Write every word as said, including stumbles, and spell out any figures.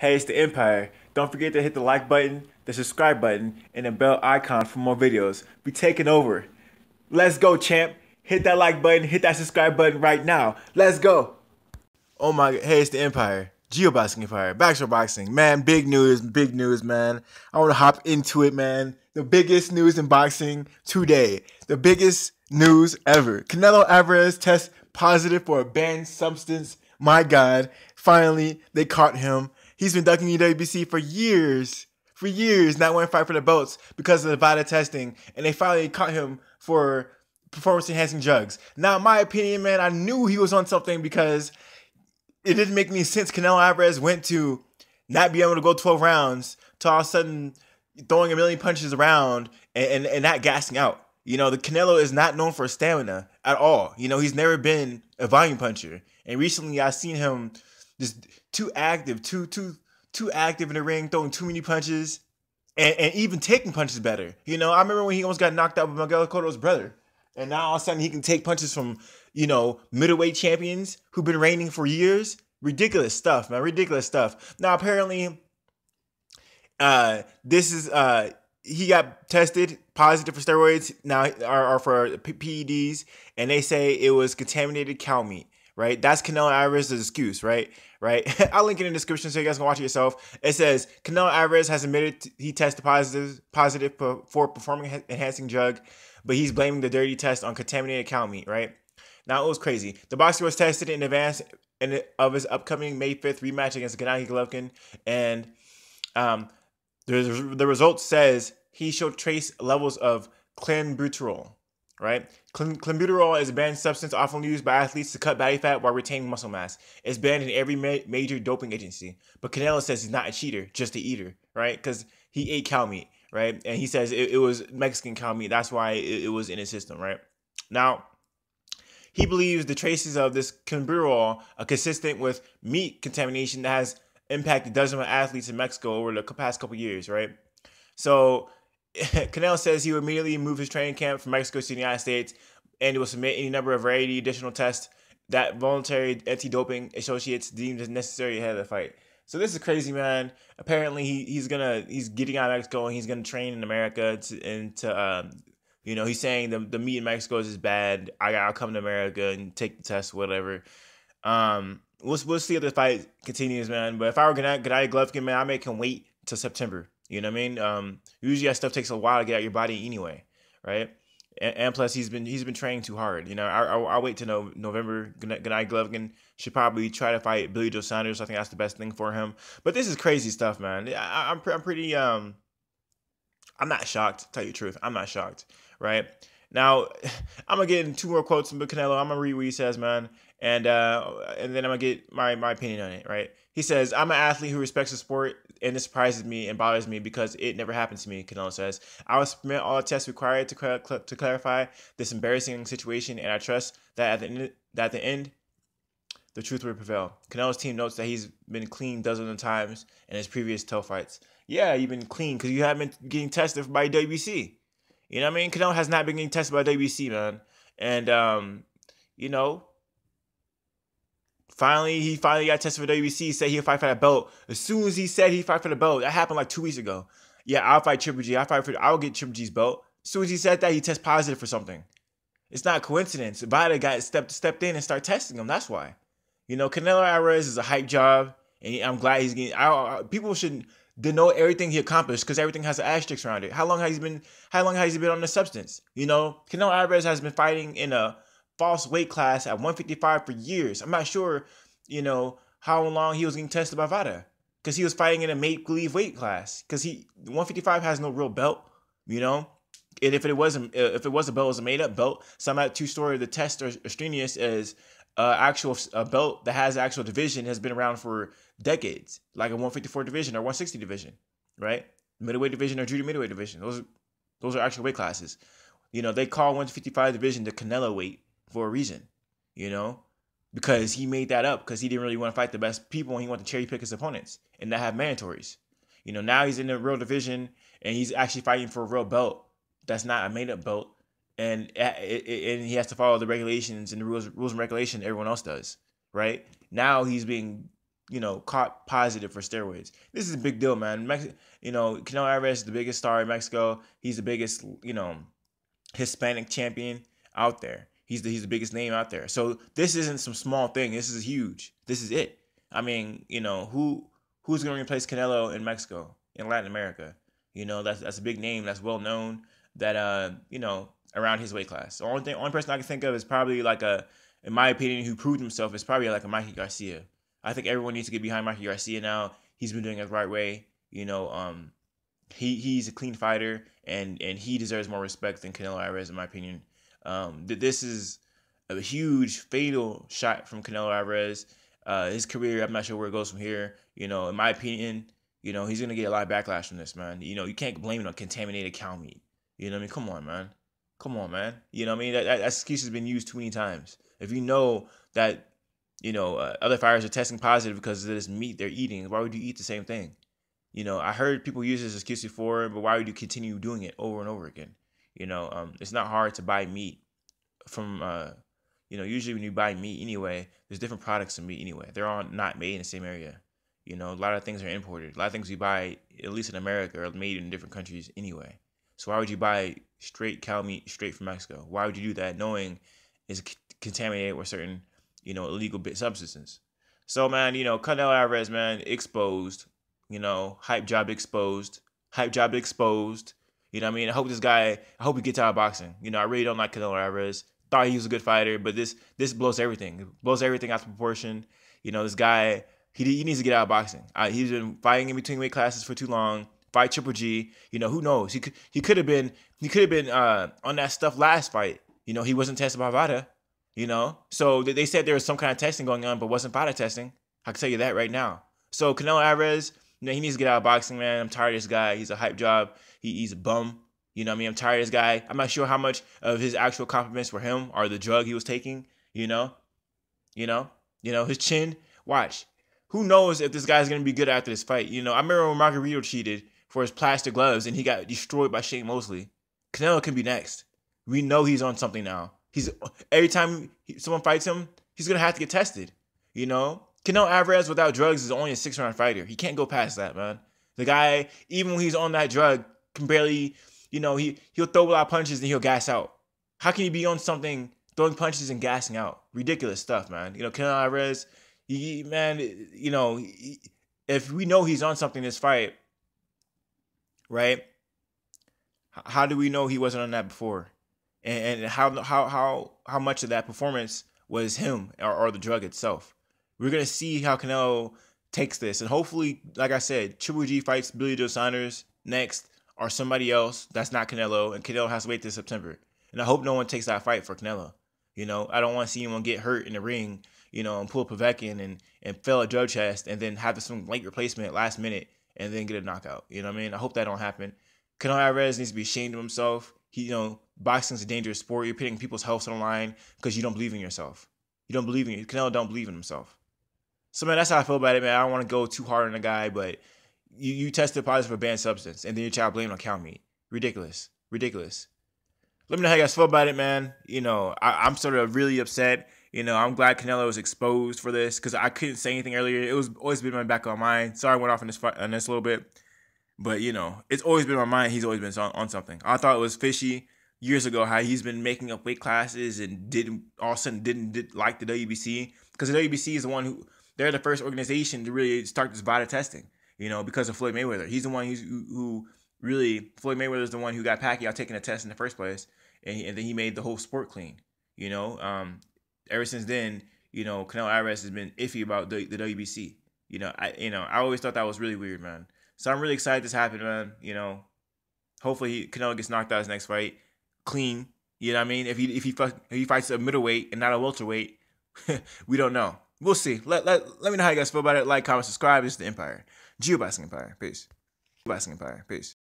Hey, it's the Empire. Don't forget to hit the like button, the subscribe button, and the bell icon for more videos. Be taking over. Let's go, champ. Hit that like button, hit that subscribe button right now. Let's go. Oh my, hey, it's the Empire. Geoboxing Empire, Backshore Boxing. Man, big news, big news, man. I want to hop into it, man. The biggest news in boxing today. The biggest news ever. Canelo Alvarez tests positive for a banned substance. My God, finally, they caught him. He's been ducking the W B C for years, for years, not wanting to fight for the belts because of the VADA testing, and they finally caught him for performance-enhancing drugs. Now, in my opinion, man, I knew he was on something because it didn't make any sense. Canelo Alvarez went to not being able to go twelve rounds to all of a sudden throwing a million punches around and, and, and not gassing out. You know, the Canelo is not known for stamina at all. You know, he's never been a volume puncher. And recently I've seen him just too active, too, too, too active in the ring, throwing too many punches and, and even taking punches better. You know, I remember when he almost got knocked out with Miguel Cotto's brother. And now all of a sudden he can take punches from, you know, middleweight champions who've been reigning for years. Ridiculous stuff, man. Ridiculous stuff. Now, apparently, uh, this is... Uh, He got tested positive for steroids now, or, or for P E Ds, and they say it was contaminated cow meat, right? That's Canelo Alvarez's excuse, right? Right. I'll link it in the description so you guys can watch it yourself. It says Canelo Alvarez has admitted he tested positive positive for performance enhancing drug, but he's blaming the dirty test on contaminated cow meat, right? Now it was crazy. The boxer was tested in advance of his upcoming May fifth rematch against Gennady Golovkin, and um. the result says he showed trace levels of clenbuterol, right? Clenbuterol is a banned substance often used by athletes to cut body fat while retaining muscle mass. It's banned in every ma major doping agency. But Canelo says he's not a cheater, just an eater, right? Because he ate cow meat, right? And he says it, it was Mexican cow meat. That's why it, it was in his system, right? Now, he believes the traces of this clenbuterol are consistent with meat contamination that has impacted dozens of athletes in Mexico over the past couple years, right? So Canelo says he would immediately move his training camp from Mexico to the United States, and he will submit any number of variety additional tests that voluntary anti-doping associates deemed as necessary ahead of the fight. So this is crazy, man. Apparently he, he's gonna he's getting out of Mexico and he's gonna train in America to, and to um, you know, he's saying the the meat in Mexico is just bad. I I'll come to America and take the test, whatever. Um. We'll, we'll see if the fight continues, man. But if I were Gennady Golovkin, man, I make him wait till September. You know what I mean? Um, usually that stuff takes a while to get out of your body anyway, right? And, and plus, he's been he's been training too hard. You know, I I, I wait till no, November. Gennady Golovkin should probably try to fight Billy Joe Sanders. I think that's the best thing for him. But this is crazy stuff, man. I, I'm I'm pretty um, I'm not shocked. To tell you the truth, I'm not shocked, right? Now, I'm going to get in two more quotes from Canelo. I'm going to read what he says, man. And uh, and then I'm going to get my, my opinion on it, right? He says, I'm an athlete who respects the sport, and it surprises me and bothers me because it never happened to me, Canelo says. I will submit all the tests required to, cl cl to clarify this embarrassing situation, and I trust that at the end, that at the end, the truth will prevail. Canelo's team notes that he's been clean dozens of times in his previous toe fights. Yeah, you've been clean because you haven't been getting tested by W B C. You know what I mean? Canelo has not been getting tested by W B C, man. And, um, you know, finally, he finally got tested for W B C. He said he'll fight for that belt. As soon as he said he'd fight for the belt, that happened like two weeks ago. Yeah, I'll fight Triple G. I'll fight for, I'll get Triple G's belt. As soon as he said that, he tested positive for something. It's not a coincidence. VADA got stepped, stepped in and started testing him. That's why. You know, Canelo Alvarez is a hype job. And I'm glad he's getting, I, I, people shouldn't denote everything he accomplished because everything has an asterisk around it. How long has he been? How long has he been on the substance? You know, Canelo Alvarez has been fighting in a false weight class at one fifty-five for years. I'm not sure, you know, how long he was getting tested by VADA because he was fighting in a make-believe weight class because he one fifty-five has no real belt, you know. And if it wasn't, if it was a belt, it was a made-up belt. So I'm not too sure the test or strenuous is. Uh, actual a belt that has actual division has been around for decades, like a one fifty-four division or one sixty division, right? Middleweight division or junior middleweight division. Those are, those are actual weight classes. You know, they call one fifty-five division the Canelo weight for a reason, you know, because he made that up because he didn't really want to fight the best people and he wanted to cherry pick his opponents and not have mandatories. You know, now he's in a real division and he's actually fighting for a real belt that's not a made up belt. And and he has to follow the regulations and the rules rules and regulations everyone else does, right? Now he's being you know, caught positive for steroids. This is a big deal, man. Mex you know, Canelo Alvarez is the biggest star in Mexico. He's the biggest, you know, Hispanic champion out there. He's the, he's the biggest name out there. So this isn't some small thing. This is huge. This is it. I mean, you know, who who's going to replace Canelo in Mexico, in Latin America? You know, that's that's a big name. That's well known. That, uh, you know, around his weight class. The only, thing, only person I can think of is probably like a, in my opinion, who proved himself is probably like a Mikey Garcia. I think everyone needs to get behind Mikey Garcia now. He's been doing it the right way. You know, um, he he's a clean fighter, and and he deserves more respect than Canelo Alvarez, in my opinion. Um, th this is a huge fatal shot from Canelo Alvarez. Uh, his career, I'm not sure where it goes from here. You know, in my opinion, you know, he's gonna get a lot of backlash from this, man. You know, you can't blame it on contaminated cow meat. You know what I mean? Come on, man. Come on, man. You know what I mean? That, that, that excuse has been used too many times. If you know that, you know, uh, other fighters are testing positive because of this meat they're eating, why would you eat the same thing? You know, I heard people use this excuse before, but why would you continue doing it over and over again? You know, um, it's not hard to buy meat from, uh, you know, usually when you buy meat anyway, there's different products of meat anyway. They're all not made in the same area. You know, a lot of things are imported. A lot of things you buy, at least in America, are made in different countries anyway. So why would you buy straight cow meat straight from Mexico? Why would you do that knowing it's contaminated with certain, you know, illegal bit substances? So, man, you know, Canelo Alvarez, man, exposed. You know, hype job exposed. Hype job exposed. You know what I mean? I hope this guy, I hope he gets out of boxing. You know, I really don't like Canelo Alvarez. Thought he was a good fighter, but this this blows everything. It blows everything out of proportion. You know, this guy, he, he needs to get out of boxing. Uh, he's been fighting in between weight classes for too long. Fight Triple G. You know, who knows? He could he could have been he could have been uh, on that stuff last fight. You know, he wasn't tested by VADA. You know, so they said there was some kind of testing going on, but wasn't VADA testing. I can tell you that right now. So Canelo Alvarez, you know, he needs to get out of boxing, man. I'm tired of this guy. He's a hype job. He, he's a bum. You know what I mean? I'm tired of this guy. I'm not sure how much of his actual compliments were him or the drug he was taking, you know? You know? You know, his chin. Watch. Who knows if this guy's going to be good after this fight? You know, I remember when Margarito cheated for his plastic gloves and he got destroyed by Shane Mosley. Canelo can be next. We know he's on something now. He's every time someone fights him, he's going to have to get tested, you know? Canelo Alvarez without drugs is only a six round fighter. He can't go past that, man. The guy, even when he's on that drug, can barely, you know, he, he'll throw a lot of punches and he'll gas out. How can you be on something throwing punches and gassing out? Ridiculous stuff, man. You know, Canelo Alvarez, he, man, you know, he, if we know he's on something this fight, right, how do we know he wasn't on that before? And, and how, how, how, how much of that performance was him or, or the drug itself? We're going to see how Canelo takes this. And hopefully, like I said, Triple G fights Billy Joe Sanders next or somebody else that's not Canelo. And Canelo has to wait till September. And I hope no one takes that fight for Canelo. You know, I don't want to see anyone get hurt in the ring, you know, and pull Povetkin and, and fail a drug test and then have some late replacement last minute and then get a knockout. You know what I mean? I hope that don't happen. Canelo Alvarez needs to be ashamed of himself. He, you know, boxing's a dangerous sport. You're putting people's health on the line because you don't believe in yourself. You don't believe in you. Canelo don't believe in himself. So, man, that's how I feel about it, man. I don't want to go too hard on the guy, but you, you tested positive for banned substance, and then your child blamed on cow meat. Ridiculous. Ridiculous. Let me know how you guys feel about it, man. You know, I, I'm sort of really upset. You know, I'm glad Canelo was exposed for this because I couldn't say anything earlier. It was always been in my back of my mind. Sorry I went off on this, on this a little bit. But, you know, it's always been in my mind. He's always been on, on something. I thought it was fishy years ago how he's been making up weight classes and didn't all of a sudden didn't, didn't like the W B C because the W B C is the one who – they're the first organization to really start this VADA testing, you know, because of Floyd Mayweather. He's the one who's, who, who really, Floyd Mayweather is the one who got Pacquiao taking a test in the first place, and, he, and then he made the whole sport clean, you know. Um, ever since then, you know, Canelo Alvarez has been iffy about the, the W B C. You know, I you know I always thought that was really weird, man. So I'm really excited this happened, man. You know, hopefully he, Canelo gets knocked out his next fight clean. You know what I mean? If he if he if he fights a middleweight and not a welterweight, we don't know. We'll see. Let, let, let me know how you guys feel about it. Like, comment, subscribe. This is the Empire. Geoboxing Empire. Peace. Geoboxing Empire. Peace.